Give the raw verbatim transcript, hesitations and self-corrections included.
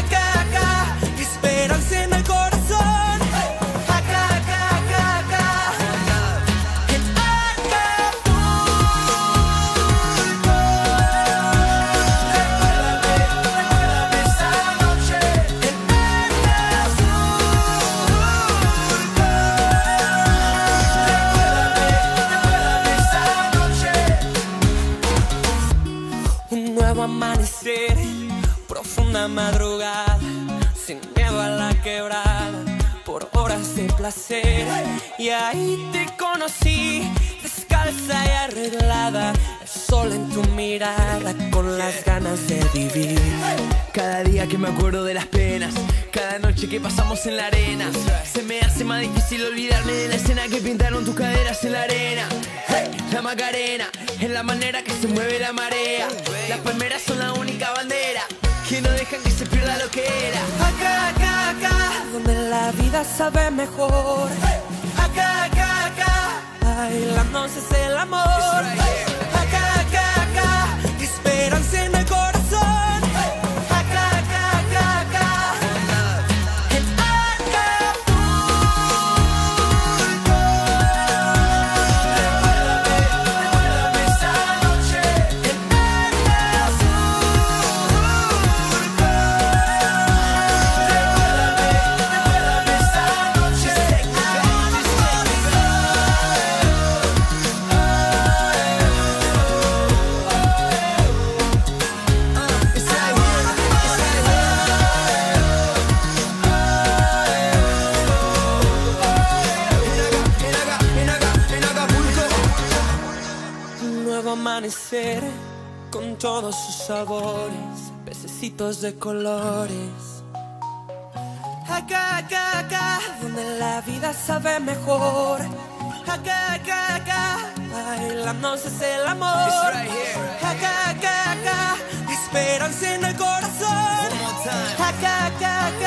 acá, acá, esperanza en el corazón. Acá, acá, acá, acá, it's Acapulco. Esta noche en Acapulco. Un nuevo amanecer, profunda madrugada, sin miedo a la quebrada, por horas de placer. Y ahí te conocí, descalza y arreglada, el sol en tu mirada, con las ganas de vivir. Cada día que me acuerdo de las penas, cada noche que pasamos en la arena, se me hace más difícil olvidarme de la escena que pintaron tus caderas en la arena. La Macarena es la manera que se mueve la marea, las palmeras son la única bandera que no dejan que se pierda lo que era. Acá, acá, acá, donde la vida sabe mejor. Acá, acá, acá, bailando es el amor. Acá, acá, acá, esperanza en el corazón. Acá, acá, acá, acá, en Acapulco. Esta noche en Acapulco. Amanecer con todos sus sabores, pececitos de colores. Acá, acá, acá, donde la vida sabe mejor. Acá, acá, acá, bailamos es el amor. Acá, acá, acá, esperanza en el corazón. Acá, acá, acá.